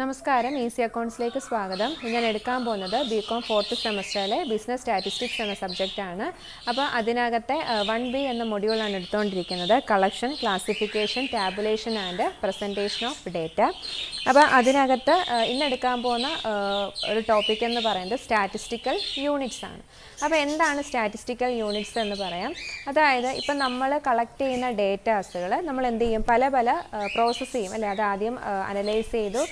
നമസ്കാരം ഈസി അക്കൗണ്ട്സിലേക്ക് സ്വാഗതം. ഞാൻ എടുക്കാൻ പോകുന്നത് ബികോം ഫോർത്ത് സെമസ്റ്ററിലെ ബിസിനസ് സ്റ്റാറ്റിസ്റ്റിക്സ് എന്ന സബ്ജക്റ്റ് ആണ്. അപ്പോൾ അതിനകത്തെ 1B എന്ന മൊഡ്യൂളാണ് എടുത്തുകൊണ്ടിരിക്കുന്നത്, collection, classification, tabulation and presentation of data. അപ്പോൾ അതിനകത്ത് ഇന്നെടുക്കാൻ പോകുന്ന ഒരു ടോപ്പിക് എന്ന് പറയുന്നത് സ്റ്റാറ്റിസ്റ്റിക്കൽ യൂണിറ്റ്സ് ആണ്. അപ്പോൾ എന്താണ് സ്റ്റാറ്റിസ്റ്റിക്കൽ യൂണിറ്റ്സ് എന്ന് പറയാം. അതായത് ഇപ്പം നമ്മൾ കളക്ട് ചെയ്യുന്ന ഡേറ്റാസുകൾ നമ്മൾ എന്ത് ചെയ്യും, പല പല പ്രോസസ്സ് ചെയ്യും അല്ലേ. അതാദ്യം അനലൈസ് ചെയ്തു,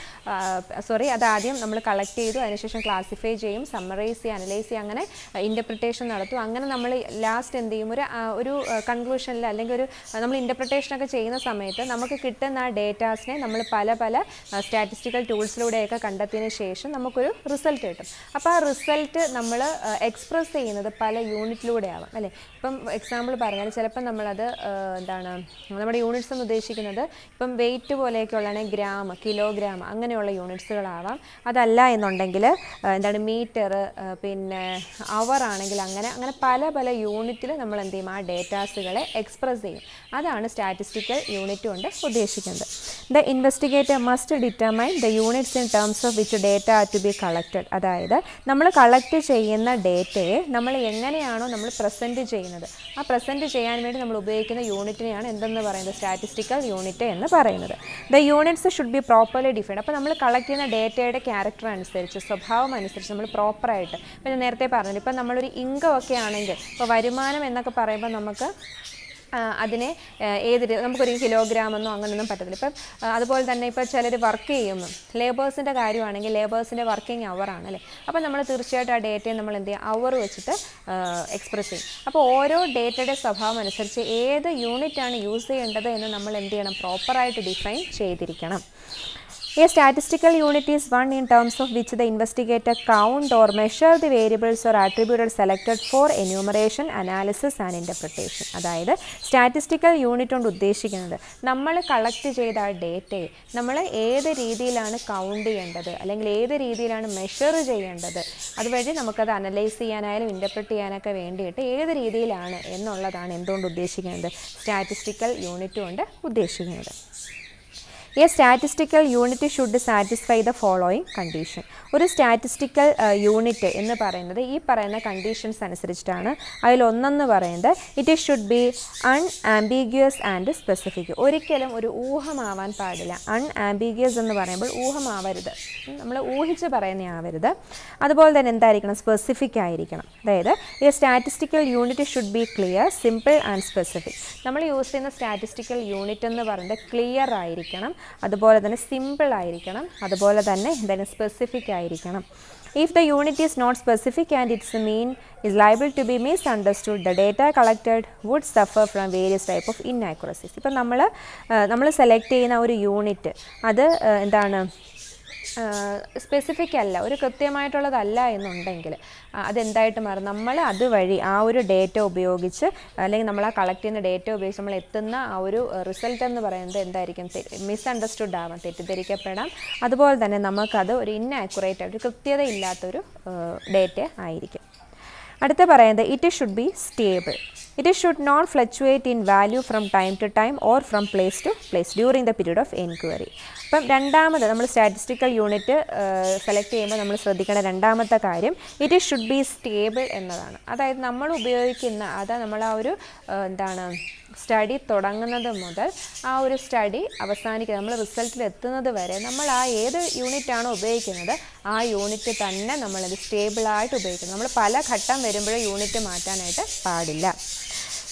അതാദ്യം നമ്മൾ കളക്ട് ചെയ്തു, അതിനുശേഷം ക്ലാസിഫൈ ചെയ്യും, സമ്മറൈസ് ചെയ്യും, അനലൈസ് ചെയ്യും, അങ്ങനെ ഇൻ്റർപ്രിട്ടേഷൻ നടത്തും. അങ്ങനെ നമ്മൾ ലാസ്റ്റ് എന്ത് ചെയ്യും, ഒരു കൺക്ലൂഷനിൽ അല്ലെങ്കിൽ ഒരു നമ്മൾ ഇൻ്റർപ്രിട്ടേഷനൊക്കെ ചെയ്യുന്ന സമയത്ത് നമുക്ക് കിട്ടുന്ന ആ ഡേറ്റാസിനെ നമ്മൾ പല പല സ്റ്റാറ്റിസ്റ്റിക്കൽ ടൂൾസിലൂടെയൊക്കെ കണ്ടെത്തിയതിന് ശേഷം നമുക്കൊരു റിസൾട്ട് കിട്ടും. അപ്പോൾ ആ റിസൾട്ട് നമ്മൾ എക്സ്പ്രസ് ചെയ്യുന്നത് പല യൂണിറ്റിലൂടെയാവാം അല്ലേ. ഇപ്പം എക്സാമ്പിൾ പറഞ്ഞാൽ ചിലപ്പോൾ നമ്മളത് എന്താണ് നമ്മുടെ യൂണിറ്റ്സ് എന്ന് ഉദ്ദേശിക്കുന്നത് ഇപ്പം വെയിറ്റ് പോലെയൊക്കെ ഉള്ളതാണെങ്കിൽ ഗ്രാം, കിലോഗ്രാം അങ്ങനെയുള്ള യൂണിറ്റ്സുകളാവാം. അതല്ല എന്നുണ്ടെങ്കിൽ എന്താണ് മീറ്റർ, പിന്നെ അവർ ആണെങ്കിൽ അങ്ങനെ അങ്ങനെ പല പല യൂണിറ്റിൽ നമ്മൾ എന്ത് ചെയ്യും, ആ ഡേറ്റാസുകളെ എക്സ്പ്രസ് ചെയ്യും. അതാണ് സ്റ്റാറ്റിസ്റ്റിക്കൽ യൂണിറ്റ് കൊണ്ട് ഉദ്ദേശിക്കുന്നത്. The investigator must determine the units in terms of which data are to be collected. അതായത് നമ്മൾ കളക്ട് ചെയ്യുന്ന ഡേറ്റയെ നമ്മൾ എങ്ങനെയാണോ നമ്മൾ പ്രസൻറ്റ് ചെയ്യുന്നത്, ആ പ്രസൻറ്റ് ചെയ്യാൻ വേണ്ടി നമ്മൾ ഉപയോഗിക്കുന്ന യൂണിറ്റിനെയാണ് എന്തെന്ന് പറയുന്നത്, സ്റ്റാറ്റിസ്റ്റിക്കൽ യൂണിറ്റ് എന്ന് പറയുന്നത്. The units should be properly defined. അപ്പോൾ നമ്മൾ കളക്ട് ചെയ്യുന്ന ഡേറ്റയുടെ ക്യാരക്ടർ അനുസരിച്ച്, സ്വഭാവം അനുസരിച്ച് നമ്മൾ പ്രോപ്പറായിട്ട്, ഇപ്പോൾ ഞാൻ നേരത്തെ പറഞ്ഞില്ല, ഇപ്പം നമ്മളൊരു ഇൻകം ഒക്കെ ആണെങ്കിൽ ഇപ്പോൾ വരുമാനം എന്നൊക്കെ പറയുമ്പോൾ നമുക്ക് അതിനെ ഏത് നമുക്കൊരു കിലോഗ്രാമെന്നോ അങ്ങനെയൊന്നും പറ്റത്തില്ല. ഇപ്പം അതുപോലെ തന്നെ ഇപ്പോൾ ചിലർ വർക്ക് ചെയ്യുമ്പോൾ ലേബേഴ്സിൻ്റെ കാര്യമാണെങ്കിൽ ലേബേഴ്സിൻ്റെ വർക്കിംഗ് അവറാണ് അല്ലേ. അപ്പോൾ നമ്മൾ തീർച്ചയായിട്ടും ആ ഡേറ്റയെ നമ്മൾ എന്ത് ചെയ്യുക, അവർ വെച്ചിട്ട് എക്സ്പ്രസ് ചെയ്യും. അപ്പോൾ ഓരോ ഡേറ്റയുടെ സ്വഭാവം അനുസരിച്ച് ഏത് യൂണിറ്റാണ് യൂസ് ചെയ്യേണ്ടത് എന്ന് നമ്മൾ എന്ത് ചെയ്യണം, പ്രോപ്പറായിട്ട് ഡിഫൈൻ ചെയ്തിരിക്കണം. A statistical unit is one in terms of which the investigator count or measure the variables or attributes selected for enumeration, analysis and interpretation. അതായത് സ്റ്റാറ്റിസ്റ്റിക്കൽ യൂണിറ്റ് കൊണ്ട് ഉദ്ദേശിക്കുന്നത് നമ്മൾ കളക്ട് ചെയ്ത ആ ഡേറ്റയെ നമ്മൾ ഏത് രീതിയിലാണ് കൗണ്ട് ചെയ്യേണ്ടത് അല്ലെങ്കിൽ ഏത് രീതിയിലാണ് മെഷർ ചെയ്യേണ്ടത്, അതുവഴി നമുക്കത് അനലൈസ് ചെയ്യാനായാലും ഇൻ്റർപ്രറ്റ് ചെയ്യാനൊക്കെ വേണ്ടിയിട്ട് ഏത് രീതിയിലാണ് എന്നുള്ളതാണ് എന്തുകൊണ്ട് ഉദ്ദേശിക്കുന്നത്, സ്റ്റാറ്റിസ്റ്റിക്കൽ യൂണിറ്റ് കൊണ്ട് ഉദ്ദേശിക്കുന്നത്. A statistical unit should satisfy the following condition. ഒരു സ്റ്റാറ്റിസ്റ്റിക്കൽ യൂണിറ്റ് എന്ന് പറയുന്നത് ഈ പറയുന്ന കണ്ടീഷൻസ് അനുസരിച്ചിട്ടാണ്. അതിലൊന്നെന്ന് പറയുന്നത് it should be unambiguous and specific. ഒരിക്കലും ഒരു ഊഹമാവാൻ പാടില്ല. അൺആംബിഗ്യുവസ് എന്ന് പറയുമ്പോൾ ഊഹമാവരുത്, നമ്മൾ ഊഹിച്ച് പറയുന്നതാവരുത്. അതുപോലെ തന്നെ എന്തായിരിക്കണം, സ്പെസിഫിക് ആയിരിക്കണം. അതായത് ഈ statistical unit should be clear, simple and specific. നമ്മൾ യൂസ് ചെയ്യുന്ന സ്റ്റാറ്റിസ്റ്റിക്കൽ യൂണിറ്റ് എന്ന് പറയുന്നത് ക്ലിയർ ആയിരിക്കണം, അതുപോലെ തന്നെ സിമ്പിൾ ആയിരിക്കണം, അതുപോലെ തന്നെ എന്താണ്, സ്പെസിഫിക് ആയിരിക്കണം. If the unit is not specific and its mean is liable to be misunderstood, the data collected would suffer from various type of inaccuracies. ഇപ്പോൾ നമ്മൾ സെലക്ട് ചെയ്യുന്ന ഒരു യൂണിറ്റ് അത് എന്താണ്, സ്പെസിഫിക് അല്ല, ഒരു കൃത്യമായിട്ടുള്ളതല്ല എന്നുണ്ടെങ്കിൽ അതെന്തായിട്ട് മാറും, നമ്മൾ അതുവഴി ആ ഒരു ഡേറ്റ ഉപയോഗിച്ച് അല്ലെങ്കിൽ നമ്മൾ ആ കളക്ട് ചെയ്യുന്ന ഡേറ്റ ഉപയോഗിച്ച് നമ്മൾ എത്തുന്ന ആ ഒരു റിസൾട്ട് എന്ന് പറയുന്നത് എന്തായിരിക്കും, മിസ്അണ്ടർസ്റ്റുഡ് ആവാം, തെറ്റിദ്ധരിക്കപ്പെടാം. അതുപോലെ തന്നെ നമുക്കത് ഒരു ഇന്നാക്യുറേറ്റ്, ഒരു കൃത്യതയില്ലാത്തൊരു ഡേറ്റ ആയിരിക്കും. അടുത്ത പറയുന്നത് it should be stable. It should not fluctuate in value from time to time or from place to place during the period of inquiry. അപ്പം രണ്ടാമത് നമ്മൾ സ്റ്റാറ്റിസ്റ്റിക്കൽ യൂണിറ്റ് സെലക്ട് ചെയ്യുമ്പോൾ നമ്മൾ ശ്രദ്ധിക്കേണ്ട രണ്ടാമത്തെ കാര്യം ഇറ്റ് ഷുഡ് ബി സ്റ്റേബിൾ എന്നതാണ്. അതായത് നമ്മൾ ഉപയോഗിക്കുന്ന നമ്മൾ ആ ഒരു എന്താണ് സ്റ്റഡി തുടങ്ങുന്നത് മുതൽ ആ ഒരു സ്റ്റഡി അവസാനിക്കുന്നത്, നമ്മൾ റിസൾട്ടിൽ എത്തുന്നത് വരെ നമ്മൾ ആ ഏത് യൂണിറ്റാണോ ഉപയോഗിക്കുന്നത് ആ യൂണിറ്റ് തന്നെ നമ്മളത് സ്റ്റേബിളായിട്ട് ഉപയോഗിക്കണം. നമ്മൾ പല ഘട്ടം വരുമ്പോഴും യൂണിറ്റ് മാറ്റാനായിട്ട് പാടില്ല.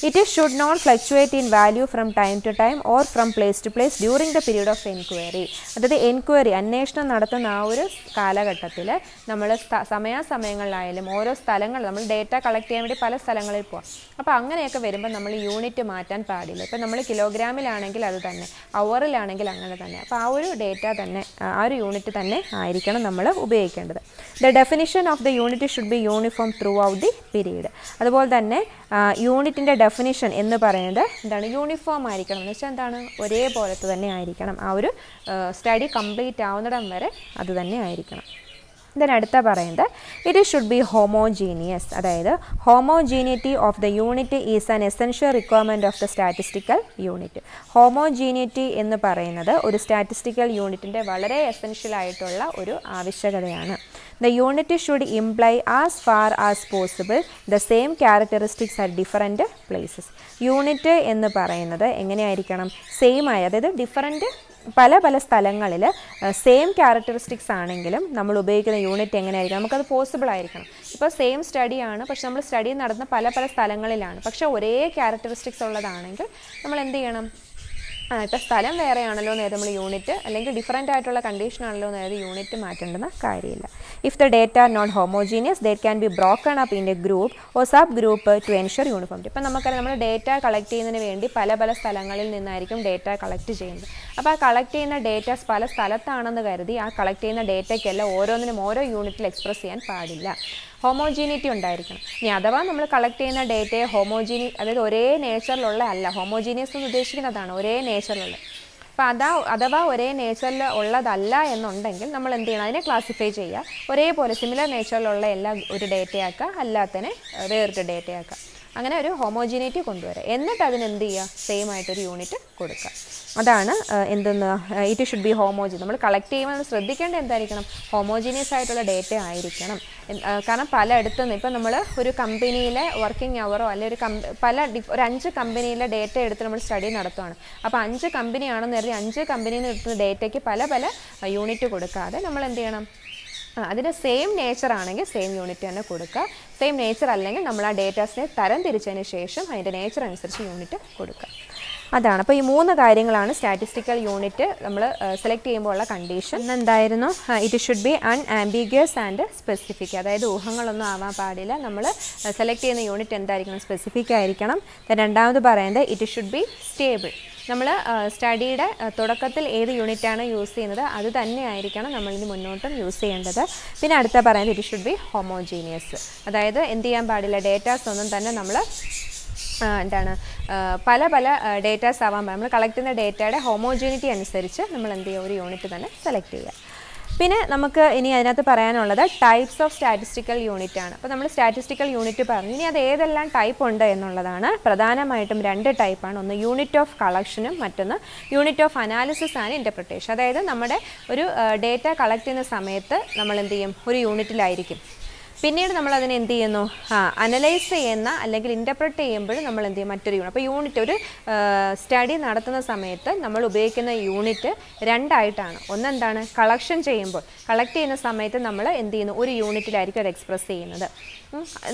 It should not fluctuate in value from time to time or from place to place during the period of inquiry. അതായത് എൻക്വയറി, അന്വേഷണം നടത്തുന്ന ആ ഒരു കാലഘട്ടത്തിൽ നമ്മൾ സമയാസമയങ്ങളിലായാലും ഓരോ സ്ഥലങ്ങൾ നമ്മൾ ഡേറ്റ കളക്ട് ചെയ്യാൻ വേണ്ടി പല സ്ഥലങ്ങളിൽ പോകാം. അപ്പോൾ അങ്ങനെയൊക്കെ വരുമ്പോൾ നമ്മൾ യൂണിറ്റ് മാറ്റാൻ പാടില്ല. ഇപ്പം നമ്മൾ കിലോഗ്രാമിലാണെങ്കിൽ അത് തന്നെ, അവറിലാണെങ്കിൽ അങ്ങനെ തന്നെ. അപ്പോൾ ആ ഒരു ഡേറ്റ തന്നെ, ആ ഒരു യൂണിറ്റ് തന്നെ ആയിരിക്കണം നമ്മൾ ഉപയോഗിക്കേണ്ടത്. The definition of the unit should be uniform throughout the period. അതുപോലെ തന്നെ യൂണിറ്റിൻ്റെ ഡെഫിനിഷൻ എന്ന് പറയുന്നത് എന്താണ്, യൂണിഫോം ആയിരിക്കണം. എന്ന് വെച്ചാൽ എന്താണ്, ഒരേപോലത്തെ തന്നെ ആയിരിക്കണം. ആ ഒരു സ്റ്റഡി കംപ്ലീറ്റ് ആവുന്നിടം വരെ അത് തന്നെ ആയിരിക്കണം. then adutha parayende it should be homogeneous, adayithu homogeneity of the unit is an essential requirement of the statistical unit. Homogeneity ennu parayunathu oru statistical unit inde valare essential aayittulla oru avashyakadayanu. The unit should imply as far as possible the same characteristics at different places. Unit ennu parayunathu engane aayirikkanam same aaya, adayithu different പല പല സ്ഥലങ്ങളിൽ same characteristics ആണെങ്കിലും നമ്മൾ ഉപയോഗിക്കുന്ന unit എങ്ങനെയായിരിക്കും, നമുക്കത് possible ആയിരിക്കണം. ഇപ്പോൾ സെയിം സ്റ്റഡിയാണ്, പക്ഷെ നമ്മൾ സ്റ്റഡി നടന്ന പല പല സ്ഥലങ്ങളിലാണ്, പക്ഷേ ഒരേ ക്യാരക്ടറിസ്റ്റിക്സ് ഉള്ളതാണെങ്കിൽ നമ്മൾ എന്ത് ചെയ്യണം? ഇപ്പോൾ സ്ഥലം വേറെയാണല്ലോ എന്ന് നമ്മൾ യൂണിറ്റ്, അല്ലെങ്കിൽ ഡിഫറൻ്റ് ആയിട്ടുള്ള കണ്ടീഷനാണല്ലോ എന്ന് യൂണിറ്റ് മാറ്റേണ്ടെന്ന കാര്യമില്ല. If the data are not homogeneous they can be broken up in a group or sub group to ensure uniformity. ഇപ്പം നമുക്കറിയാം, നമ്മൾ ഡേറ്റ കളക്ട് ചെയ്യുന്നതിന് വേണ്ടി പല പല സ്ഥലങ്ങളിൽ നിന്നായിരിക്കും ഡേറ്റ കളക്ട് ചെയ്യുന്നത്. അപ്പോൾ ആ കളക്ട് ചെയ്യുന്ന ഡേറ്റാസ് പല സ്ഥലത്താണെന്ന് കരുതി ആ കളക്ട് ചെയ്യുന്ന ഡേറ്റയ്ക്കെല്ലാം ഓരോന്നിനും ഓരോ യൂണിറ്റിൽ എക്സ്പ്രസ് ചെയ്യാൻ പാടില്ല. ഹോമോജീനിറ്റി ഉണ്ടായിരിക്കണം. ഇനി അഥവാ നമ്മൾ കളക്ട് ചെയ്യുന്ന ഡേറ്റയെ ഹോമോജീനി, അതായത് ഒരേ നേച്ചറിലുള്ള അല്ല, ഹോമോജീനിയസ് എന്ന് ഉദ്ദേശിക്കുന്നതാണ് ഒരേ നേച്ചറിലുള്ള. അപ്പോൾ അഥവാ ഒരേ നേച്ചറിൽ ഉള്ളതല്ല എന്നുണ്ടെങ്കിൽ നമ്മൾ എന്ത് ചെയ്യണം? അതിനെ ക്ലാസിഫൈ ചെയ്യുക. ഒരേപോലെ സിമിലർ നേച്ചറിലുള്ള എല്ലാം ഒരു ഡേറ്റയാക്കുക, അല്ലാത്തതിനെ വേറൊരു ഡേറ്റയാക്കുക. അങ്ങനെ ഒരു ഹോമോജീനിറ്റി കൊണ്ടുവരിക. എന്നിട്ട് അതിനെന്ത് ചെയ്യുക? സെയിം ആയിട്ടൊരു യൂണിറ്റ് കൊടുക്കുക. അതാണ് എന്തെന്ന് ഇറ്റ് ഷുഡ് ബി ഹോമോജീൻ. നമ്മൾ കളക്ട് ചെയ്യുമ്പോൾ നമ്മൾ ശ്രദ്ധിക്കേണ്ടത് എന്തായിരിക്കണം? ഹോമോജീനിയസ് ആയിട്ടുള്ള ഡേറ്റ ആയിരിക്കണം. കാരണം പലയിടത്തു നിന്ന് ഇപ്പം നമ്മൾ ഒരു കമ്പനിയിലെ വർക്കിംഗ് അവറോ അല്ലെങ്കിൽ ഒരു ഒരു 5 കമ്പനിയിലെ ഡേറ്റ എടുത്ത് നമ്മൾ സ്റ്റഡി നടത്തുകയാണ്. അപ്പോൾ 5 കമ്പനിയാണെന്ന് കരുതി 5 കമ്പനിയിൽ നിന്ന് എടുത്ത ഡേറ്റയ്ക്ക് പല പല യൂണിറ്റ് കൊടുക്കാതെ നമ്മൾ എന്ത് ചെയ്യണം? അതിൻ്റെ സെയിം നേച്ചർ ആണെങ്കിൽ സെയിം യൂണിറ്റ് തന്നെ കൊടുക്കുക. സെയിം നേച്ചർ അല്ലെങ്കിൽ നമ്മൾ ആ ഡേറ്റാസിനെ തരം തിരിച്ചതിന് ശേഷം അതിൻ്റെ നേച്ചർ അനുസരിച്ച് യൂണിറ്റ് കൊടുക്കുക. അതാണ്. അപ്പോൾ ഈ 3 കാര്യങ്ങളാണ് സ്റ്റാറ്റിസ്റ്റിക്കൽ യൂണിറ്റ് നമ്മൾ സെലക്ട് ചെയ്യുമ്പോൾ ഉള്ള കണ്ടീഷൻ. എന്തായിരുന്നു? It should be unambiguous and specific. അതായത് ഊഹങ്ങളൊന്നും ആവാൻ പാടില്ല. നമ്മൾ സെലക്ട് ചെയ്യുന്ന യൂണിറ്റ് എന്തായിരിക്കണം? സ്പെസിഫിക് ആയിരിക്കണം. രണ്ടാമത് പറയുന്നത് ഇറ്റ് ഷുഡ് ബി സ്റ്റേബിൾ. നമ്മൾ സ്റ്റഡിയുടെ തുടക്കത്തിൽ ഏത് യൂണിറ്റാണ് യൂസ് ചെയ്യുന്നത് അത് തന്നെ ആയിരിക്കണം നമ്മളിന് മുന്നോട്ടും യൂസ് ചെയ്യേണ്ടത്. പിന്നെ അടുത്ത പറയുന്നത് ഇറ്റ് ഷുഡ് ബി ഹോമോജീനിയസ്. അതായത് എന്ത് ചെയ്യാൻ പാടില്ല? ഡേറ്റാസ് ഒന്നും തന്നെ നമ്മൾ എന്താണ് പല പല ഡേറ്റാസ് ആവാൻ പാടില്ല. നമ്മൾ കളക്ട് ചെയ്യുന്ന ഡേറ്റയുടെ ഹോമോജീനിറ്റി അനുസരിച്ച് നമ്മൾ എന്ത് ചെയ്യുക? ഒരു യൂണിറ്റ് തന്നെ സെലക്ട് ചെയ്യുക. പിന്നെ നമുക്ക് ഇനി അതിനകത്ത് പറയാനുള്ളത് ടൈപ്സ് ഓഫ് സ്റ്റാറ്റിസ്റ്റിക്കൽ യൂണിറ്റ് ആണ്. അപ്പോൾ നമ്മൾ സ്റ്റാറ്റിസ്റ്റിക്കൽ യൂണിറ്റ് പറഞ്ഞു, ഇനി അത് ഏതെല്ലാം ടൈപ്പ് ഉണ്ട് എന്നുള്ളതാണ്. പ്രധാനമായിട്ടും 2 ടൈപ്പാണ്. ഒന്ന് യൂണിറ്റ് ഓഫ് കളക്ഷനും മറ്റൊന്ന് unit of analysis and interpretation. അതായത് നമ്മുടെ ഒരു ഡേറ്റ കളക്ട് ചെയ്യുന്ന സമയത്ത് നമ്മൾ എന്ത് ചെയ്യും? ഒരു യൂണിറ്റിലായിരിക്കും. പിന്നീട് നമ്മൾ അതിനെ എന്ത് ചെയ്യുന്നു? അനലൈസ് ചെയ്യുന്ന അല്ലെങ്കിൽ ഇൻ്റർപ്രറ്റ് ചെയ്യുമ്പോഴും നമ്മൾ എന്ത് ചെയ്യും? മറ്റൊരു യൂണിറ്റ്. അപ്പോൾ യൂണിറ്റ് ഒരു സ്റ്റഡി നടത്തുന്ന സമയത്ത് നമ്മൾ ഉപയോഗിക്കുന്ന യൂണിറ്റ് 2ആയിട്ടാണ്. ഒന്നെന്താണ്? കളക്ഷൻ ചെയ്യുമ്പോൾ, കളക്ട് ചെയ്യുന്ന സമയത്ത് നമ്മൾ എന്ത് ചെയ്യുന്നു? ഒരു യൂണിറ്റിലായിരിക്കും അത് എക്സ്പ്രസ് ചെയ്യുന്നത്.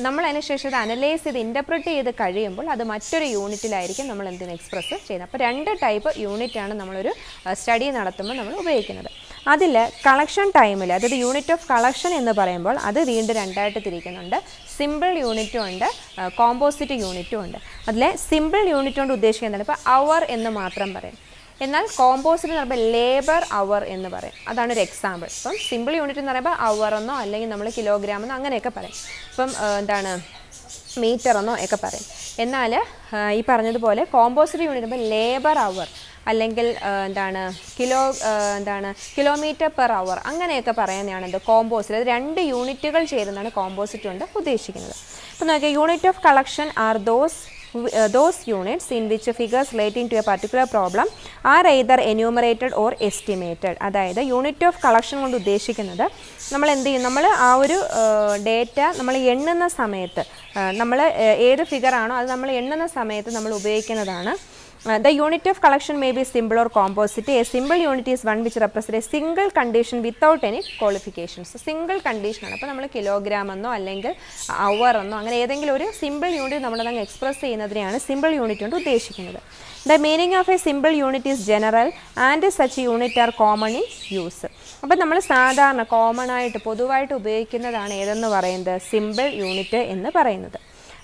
നമ്മൾ അതിനുശേഷം അത് അനലൈസ് ചെയ്ത് ഇൻ്റർപ്രറ്റ് ചെയ്ത് കഴിയുമ്പോൾ അത് മറ്റൊരു യൂണിറ്റിലായിരിക്കും നമ്മൾ എന്തിനു എക്സ്പ്രസ് ചെയ്യുന്നത്. അപ്പോൾ 2 ടൈപ്പ് യൂണിറ്റാണ് നമ്മളൊരു സ്റ്റഡി നടത്തുമ്പോൾ നമ്മൾ ഉപയോഗിക്കുന്നത്. അതിൽ കളക്ഷൻ ടൈമിൽ, അതായത് യൂണിറ്റ് ഓഫ് കളക്ഷൻ എന്ന് പറയുമ്പോൾ അത് വീണ്ടും 2ആയിട്ട് തിരിക്കുന്നുണ്ട്. സിമ്പിൾ യൂണിറ്റും ഉണ്ട്, കോമ്പോസിറ്റ് യൂണിറ്റും ഉണ്ട്. അതിലെ സിമ്പിൾ യൂണിറ്റ് കൊണ്ട് ഉദ്ദേശിക്കുന്നത് ഇപ്പോൾ അവർ എന്ന് മാത്രം പറയും. എന്നാൽ കോമ്പോസിറ്റ് എന്ന് പറയുമ്പോൾ ലേബർ അവർ എന്ന് പറയും. അതാണ് ഒരു എക്സാമ്പിൾ. ഇപ്പം സിമ്പിൾ യൂണിറ്റ് എന്ന് പറയുമ്പോൾ അവർ എന്നോ അല്ലെങ്കിൽ നമ്മൾ കിലോഗ്രാം എന്നോ അങ്ങനെയൊക്കെ പറയും. ഇപ്പം എന്താണ് മീറ്റർ എന്നോ ഒക്കെ പറയും. എന്നാൽ ഈ പറഞ്ഞതുപോലെ കോമ്പോസിറ്റ് യൂണിറ്റ് ഇപ്പോൾ ലേബർ അവർ അല്ലെങ്കിൽ എന്താണ് കിലോമീറ്റർ പെർ അവർ അങ്ങനെയൊക്കെ പറയാനാണ് എന്ത് കോമ്പോസിറ്റ്. അത് 2 യൂണിറ്റുകൾ ചേരുന്നതാണ് കോമ്പോസിറ്റ് കൊണ്ട് ഉദ്ദേശിക്കുന്നത്. അപ്പോൾ നോക്കിയാൽ unit of collection are those units in which figures relating to a particular problem are either enumerated or estimated. അതായത് യൂണിറ്റ് ഓഫ് കളക്ഷൻ കൊണ്ട് ഉദ്ദേശിക്കുന്നത് നമ്മൾ എന്ത് ചെയ്യും? നമ്മൾ ആ ഒരു ഡേറ്റ നമ്മൾ എണ്ണുന്ന സമയത്ത് നമ്മൾ ഏത് ഫിഗറാണോ അത് നമ്മൾ എണ്ണുന്ന സമയത്ത് നമ്മൾ ഉപയോഗിക്കുന്നതാണ്. The unit of collection may be simple or composite. A simple unit is one which represents a single condition without any qualifications. Single condition ആണ്. അപ്പോൾ നമ്മൾ കിലോഗ്രാം എന്നോ അല്ലെങ്കിൽ അവർ എന്നോ അങ്ങനെ ഏതെങ്കിലും ഒരു സിമ്പിൾ യൂണിറ്റ് നമ്മളതങ്ങ് എക്സ്പ്രസ് ചെയ്യുന്നതിനെയാണ് സിമ്പിൾ യൂണിറ്റ് കൊണ്ട് ഉദ്ദേശിക്കുന്നത്. The meaning of a simple unit is general and such unit are common in use. അപ്പോൾ നമ്മൾ സാധാരണ കോമൺ ആയിട്ട് പൊതുവായിട്ട് ഉപയോഗിക്കുന്നതാണ് ഏതെന്ന് പറയുന്നത്? സിമ്പിൾ യൂണിറ്റ് എന്ന് പറയുന്നത്.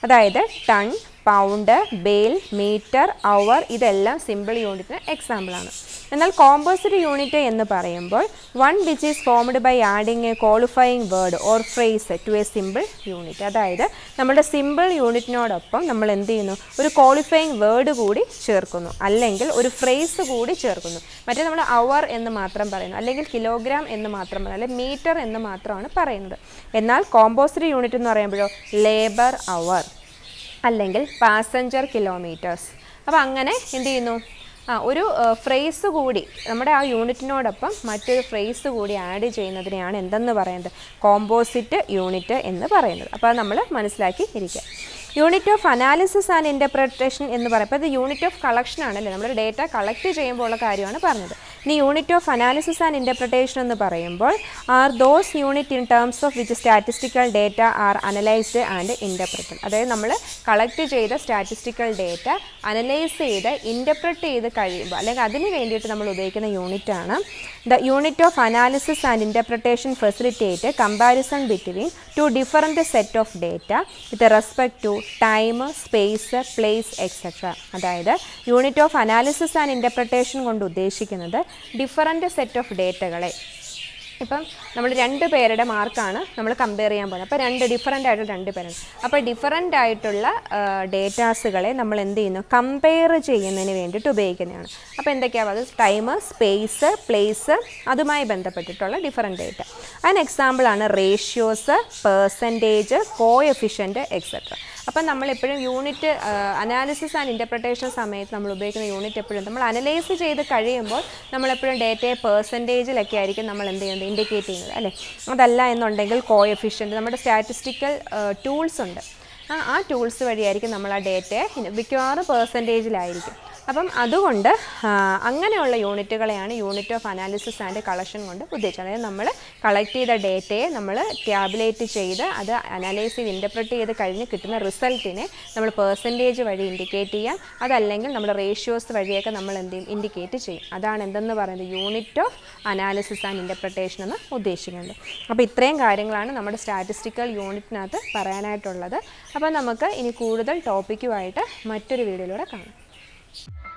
അതായത് ton, pound, bale, meter, hour, this is simple unit example. Now, composite unit is 1 which is formed by adding a qualifying word or phrase to a simple unit. That is, we simple unit, we qualifying word, or phrase. That is, hour is kilogram is meter is composite unit is labor hour. Passenger kilometers. Now, one phrase goody. Our unit node up, phrase goody added chain and then the composite unit in the parent. Upon number of Manislaki. Unit of analysis and interpretation in the unit of collection and the data collected chamber on a the unit of analysis and interpretation in the parable are those unit in terms of which statistical data are analyzed and interpreted. That is, we collect statistical data, analyze it, interpret it. That is the unit. The unit of analysis and interpretation facilitates a comparison between two different sets of data with respect to time, space, place, etc. That is the unit of analysis and interpretation. Different set of data. Now, we have two pairs of marks. We will compare them. Different data we will compare them. Time, space, place, that is different data. An example is ratios, percentage, coefficient, etc. Now, we have unit analysis and interpretation. We analyze the data percentage. Indicating coefficient, statistical tools. Tools data percentage. Unit of analysis and collection. We collect the data, we tabulate the analysis, interpret the result, we percentage indicate the ratios indicate. That is the unit of analysis and interpretation. So, this is the statistical unit. Now, we will see the topic in the next video.